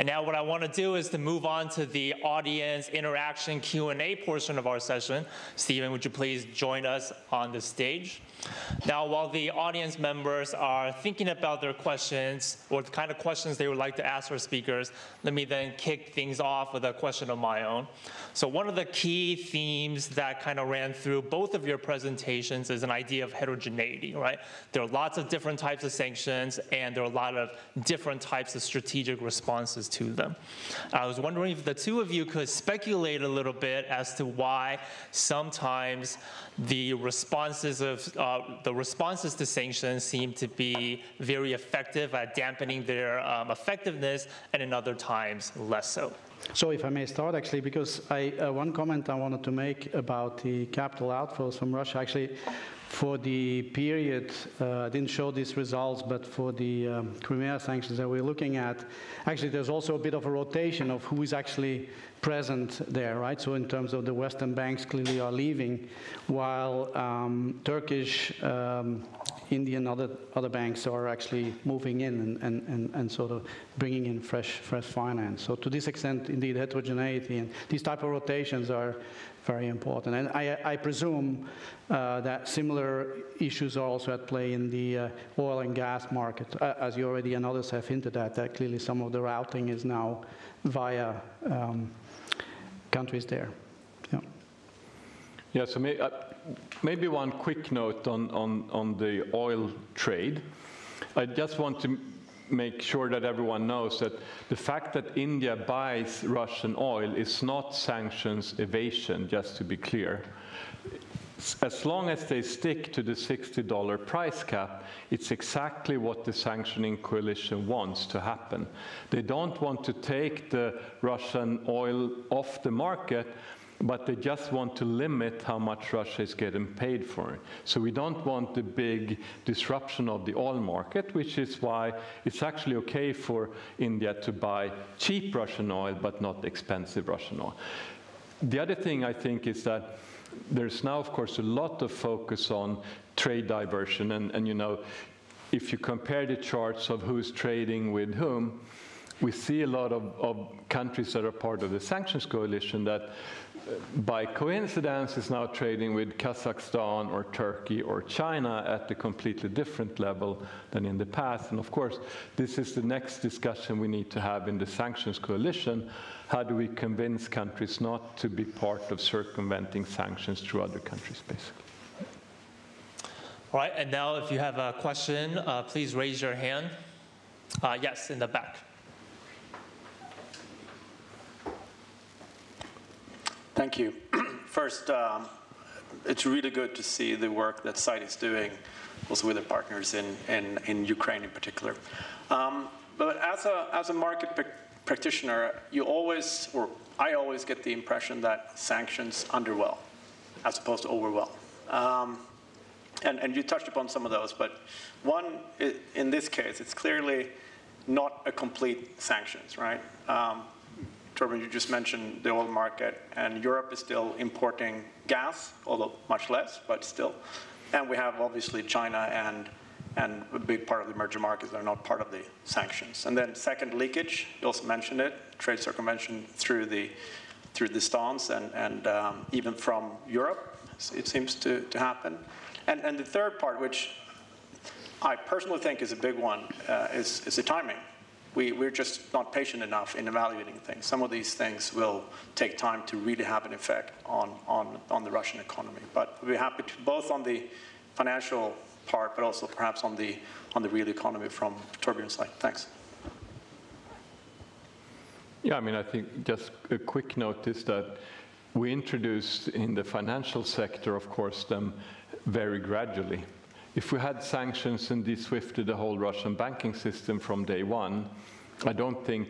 And now what I want to do is to move on to the audience interaction Q&A portion of our session. Steven, would you please join us on the stage? Now, while the audience members are thinking about their questions or the kind of questions they would like to ask our speakers, let me then kick things off with a question of my own. So one of the key themes that kind of ran through both of your presentations is an idea of heterogeneity, right? There are lots of different types of sanctions, and there are a lot of different types of strategic responses to them. I was wondering if the two of you could speculate a little bit as to why sometimes the responses to sanctions seem to be very effective at dampening their effectiveness, and in other times less so. So if I may start, actually, because one comment I wanted to make about the capital outflows from Russia, actually, for the period, I didn't show these results, but for the Crimea sanctions that we're looking at, actually there's also a bit of a rotation of who is actually present there, right? So in terms of the Western banks clearly are leaving, while Turkish, Indian, other banks are actually moving in and sort of bringing in fresh finance. So to this extent, indeed, heterogeneity and these type of rotations are very important. And I presume that similar issues are also at play in the oil and gas market, as you already and others have hinted at, that clearly some of the routing is now via countries there. Yeah. Yeah, so maybe one quick note on the oil trade. I just want to make sure that everyone knows that the fact that India buys Russian oil is not sanctions evasion, just to be clear. As long as they stick to the $60 price cap, it's exactly what the sanctioning coalition wants to happen. They don't want to take the Russian oil off the market, but they just want to limit how much Russia is getting paid for it. So we don't want the big disruption of the oil market, which is why it's actually okay for India to buy cheap Russian oil, but not expensive Russian oil. The other thing I think is that there's now, of course, a lot of focus on trade diversion. And you know, if you compare the charts of who's trading with whom, we see a lot of countries that are part of the sanctions coalition that by coincidence is now trading with Kazakhstan or Turkey or China at a completely different level than in the past. And of course, this is the next discussion we need to have in the sanctions coalition. How do we convince countries not to be part of circumventing sanctions through other countries, basically? All right, and now if you have a question, please raise your hand. Yes, in the back. Thank you. First, it's really good to see the work that SITE is doing, also with their partners in Ukraine in particular. But as a market practitioner, you always, or I always get the impression that sanctions underwhelm, as opposed to overwhelm. And you touched upon some of those, but one, in this case, it's clearly not a complete sanctions, right? Torben, you just mentioned the oil market, and Europe is still importing gas, although much less, but still. And we have obviously China and a big part of the emerging markets that are not part of the sanctions. And then second, leakage. You also mentioned it, trade circumvention through the stance and even from Europe, it seems to happen. And the third part, which I personally think is a big one, is the timing. We're just not patient enough in evaluating things. Some of these things will take time to really have an effect on the Russian economy. But we're happy to, both on the financial part, but also perhaps on the real economy from Torbjörn's side. Thanks. Yeah, I mean, I think just a quick note is that we introduced in the financial sector, of course, them very gradually. If we had sanctions and de-Swifted the whole Russian banking system from day one, I don't think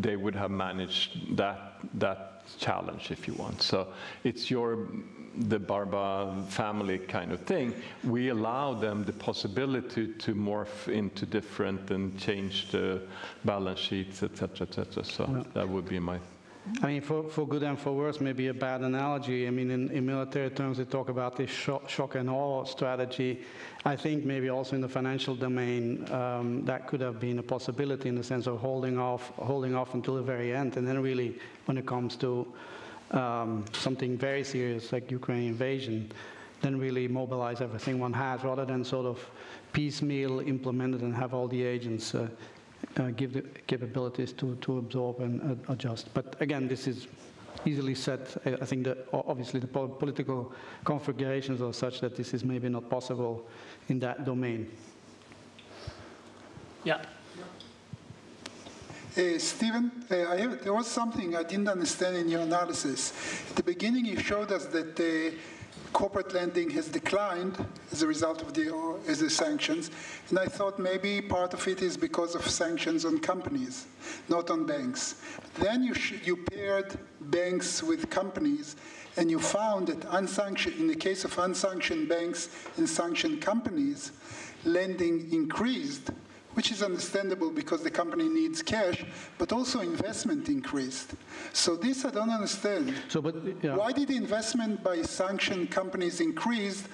they would have managed that challenge, if you want. So it's the Barba family kind of thing. We allow them the possibility to morph into different and change the balance sheets, et cetera, et cetera. So that would be my I mean, for good and for worse, maybe a bad analogy. I mean, in military terms, they talk about this shock and awe strategy. I think maybe also in the financial domain, that could have been a possibility in the sense of holding off until the very end, and then really when it comes to something very serious like Ukraine invasion, then really mobilize everything one has, rather than sort of piecemeal implement it and have all the agents give the capabilities to absorb and adjust. But again, this is easily said. I think that obviously the political configurations are such that this is maybe not possible in that domain. Yeah. Steven, there was something I didn't understand in your analysis. At the beginning, you showed us that corporate lending has declined as a result of the sanctions, and I thought maybe part of it is because of sanctions on companies, not on banks. Then you paired banks with companies, and you found that in the case of unsanctioned banks and sanctioned companies, lending increased, which is understandable because the company needs cash, but also investment increased. So this I don't understand. So, but, yeah. Why did investment by sanctioned companies increase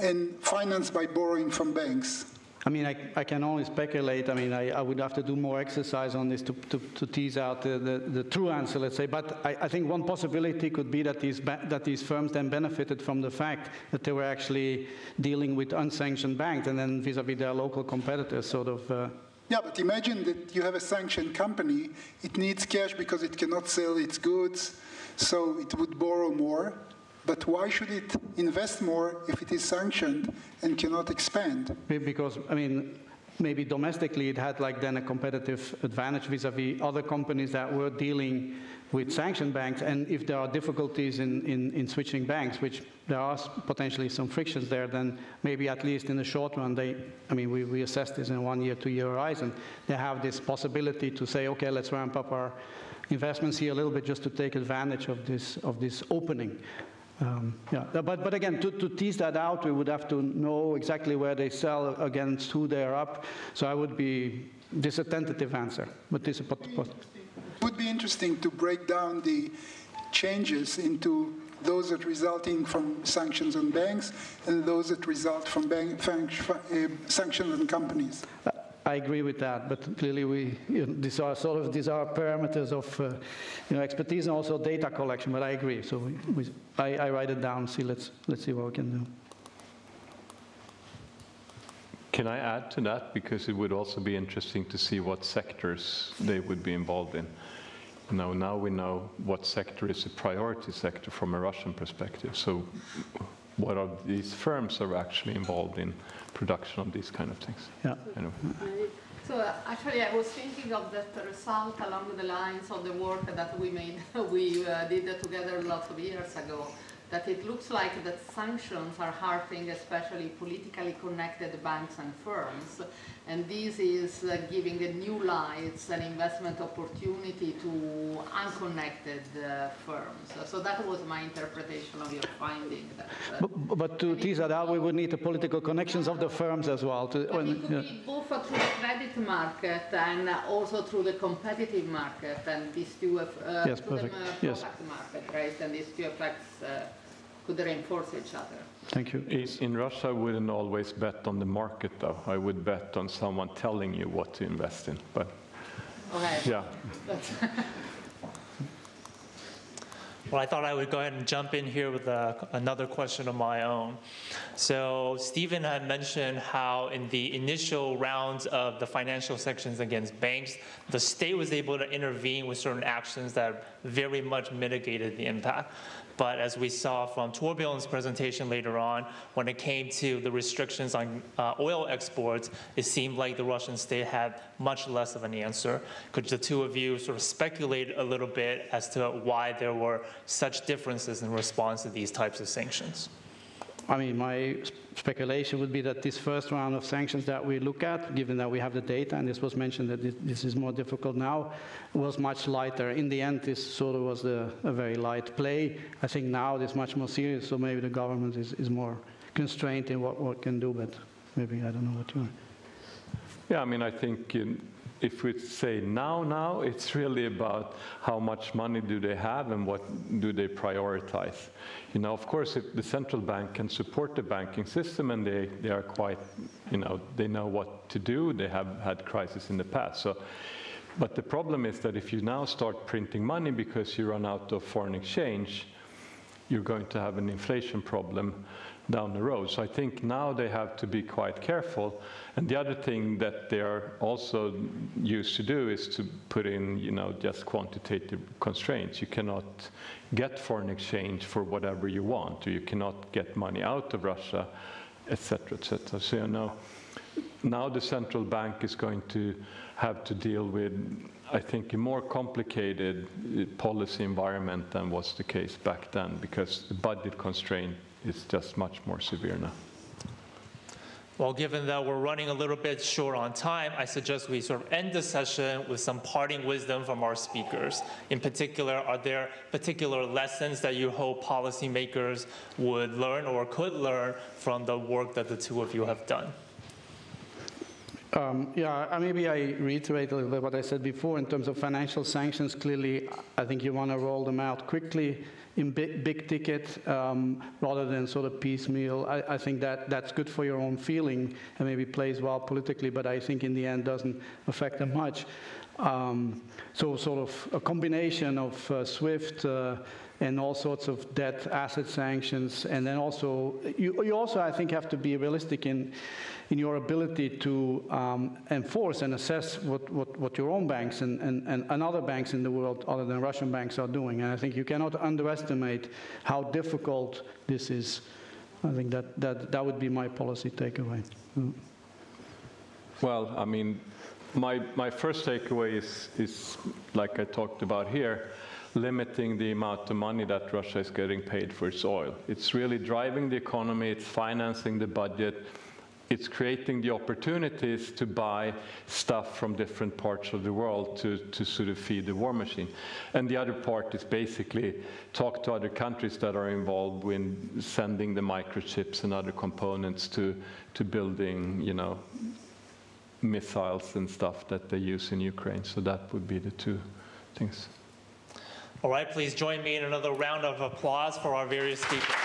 and finance by borrowing from banks? I mean, I can only speculate. I mean, I would have to do more exercise on this to tease out the true answer, let's say. But I think one possibility could be that these firms then benefited from the fact that they were actually dealing with unsanctioned banks, and then vis-à-vis their local competitors sort of... Yeah, but imagine that you have a sanctioned company. It needs cash because it cannot sell its goods, so it would borrow more. But why should it invest more if it is sanctioned and cannot expand? Because, I mean, maybe domestically it had like then a competitive advantage vis-à-vis other companies that were dealing with sanctioned banks. And if there are difficulties in switching banks, which there are potentially some frictions there, then maybe at least in the short run, I mean, we assess this in 1 year, 2 year horizon, they have this possibility to say, okay, let's ramp up our investments here a little bit just to take advantage of this opening. Yeah, but again, to tease that out, we would have to know exactly where they sell against who they are up. So I would be this a tentative answer, but this would be interesting to break down the changes into those that resulting from sanctions on banks and those that result from sanctions on companies. I agree with that, but clearly these are parameters of expertise and also data collection. But I agree, so I write it down. See, let's see what we can do. Can I add to that, because it would also be interesting to see what sectors they would be involved in. Now we know what sector is a priority sector from a Russian perspective. So, what are these firms are actually involved in production of these kind of things? Yeah. Anyway. So actually, I was thinking of that result along the lines of the work that we made, we did together lots of years ago. That it looks like that sanctions are hurting, especially politically connected banks and firms, and this is giving a new lights and investment opportunity to unconnected firms. So that was my interpretation of your finding. That, but to tease that out, we would need the political connections of the firms as well. It could be both through the credit market and also through the competitive market, and these two product market, right? And these two effects. Could they reinforce each other? Thank you. In Russia, I wouldn't always bet on the market, though. I would bet on someone telling you what to invest in. But okay. Yeah. Well, I thought I would go ahead and jump in here with another question of my own. So Steven had mentioned how in the initial rounds of the financial sanctions against banks, the state was able to intervene with certain actions that very much mitigated the impact. But as we saw from Torbjörn's presentation later on, when it came to the restrictions on oil exports, it seemed like the Russian state had much less of an answer. Could the two of you sort of speculate a little bit as to why there were such differences in response to these types of sanctions? I mean, my speculation would be that this first round of sanctions that we look at, given that we have the data, and this was mentioned that this is more difficult now, was much lighter. In the end, this sort of was a very light play. I think now it is much more serious, so maybe the government is more constrained in what it can do, but maybe I don't know what you want. Yeah, I mean, I think if we say now, it's really about how much money do they have and what do they prioritize. You know, of course, if the central bank can support the banking system, and they are quite, you know, they know what to do, they have had crises in the past. So, but the problem is that if you now start printing money because you run out of foreign exchange, you're going to have an inflation problem down the road. So I think now they have to be quite careful. And the other thing that they are also used to do is to put in, you know, just quantitative constraints. You cannot get foreign exchange for whatever you want, or you cannot get money out of Russia, et cetera, et cetera. So, you know, now the central bank is going to have to deal with, I think, a more complicated policy environment than was the case back then, because the budget constraint is just much more severe now. Well, given that we're running a little bit short on time, I suggest we sort of end the session with some parting wisdom from our speakers. In particular, are there particular lessons that you hope policymakers would learn or could learn from the work that the two of you have done? Yeah, maybe I reiterate a little bit what I said before in terms of financial sanctions. Clearly, I think you want to roll them out quickly in big ticket rather than sort of piecemeal. I think that that's good for your own feeling and maybe plays well politically, but I think in the end doesn't affect them much. So sort of a combination of Swift and all sorts of debt asset sanctions, and then also you also, I think, have to be realistic in your ability to enforce and assess what your own banks and other banks in the world other than Russian banks are doing. And I think you cannot underestimate how difficult this is. I think that would be my policy takeaway. Well, I mean, my first takeaway is like I talked about here, limiting the amount of money that Russia is getting paid for its oil. It's really driving the economy, it's financing the budget, it's creating the opportunities to buy stuff from different parts of the world to sort of feed the war machine. And the other part is basically talk to other countries that are involved in sending the microchips and other components to building, you know, missiles and stuff that they use in Ukraine. So that would be the two things. All right, please join me in another round of applause for our various speakers.